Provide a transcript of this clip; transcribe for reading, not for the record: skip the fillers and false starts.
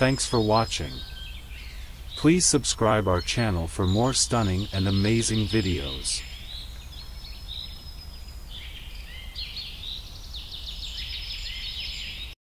Thanks for watching. Please subscribe our channel for more stunning and amazing videos.